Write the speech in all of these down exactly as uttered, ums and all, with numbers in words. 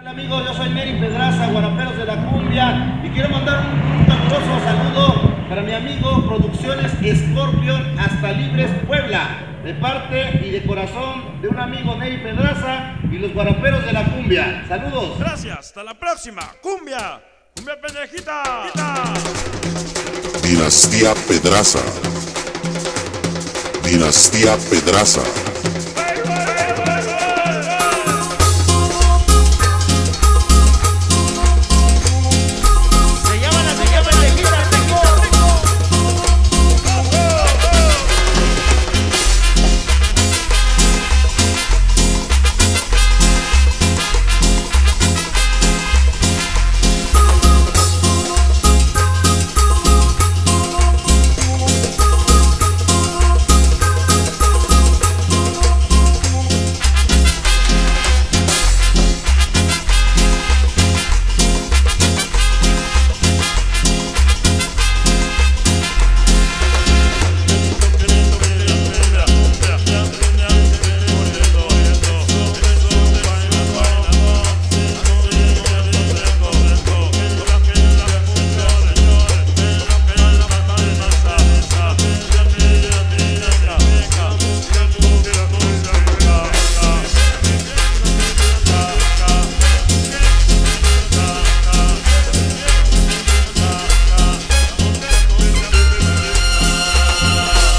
Hola amigos, yo soy Nery Pedraza, Guaraperos de la Cumbia, y quiero mandar un caluroso saludo para mi amigo Producciones Scorpion hasta Libres, Puebla, de parte y de corazón de un amigo Nery Pedraza y los Guaraperos de la Cumbia. Saludos. Gracias, hasta la próxima. Cumbia, cumbia pendejita. Dinastía Pedraza. Dinastía Pedraza.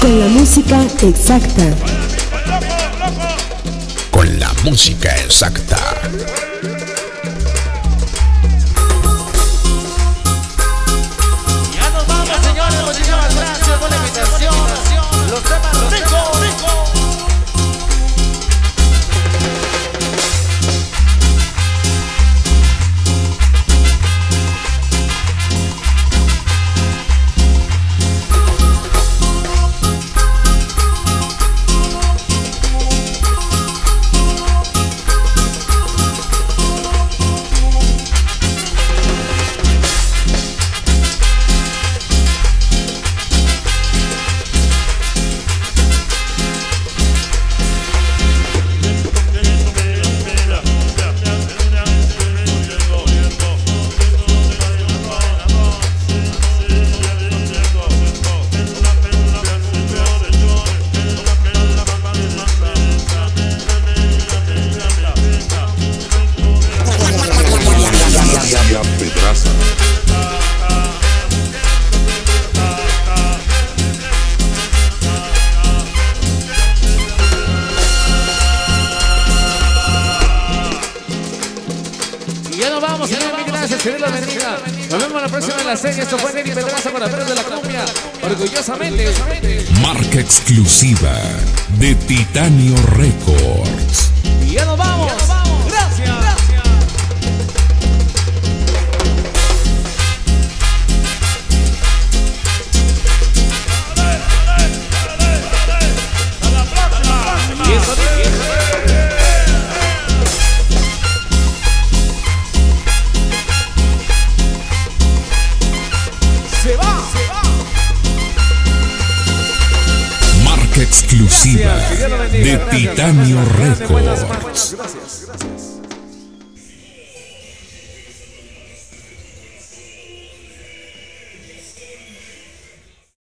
Con la música exacta. Con la música exacta. Ya nos vamos, señores. Muchísimas gracias por la invitación. Los temas ricos, vamos, señor, mil gracias, que Dios los bendiga. Nos vemos en la próxima de la serie. Esto fue Nery Pedraza, Guaraperos de la Cumbia. Orgullosamente. Marca exclusiva de Titanio Records. Y ya nos vamos. Gracias. Exclusiva de Titanio Records.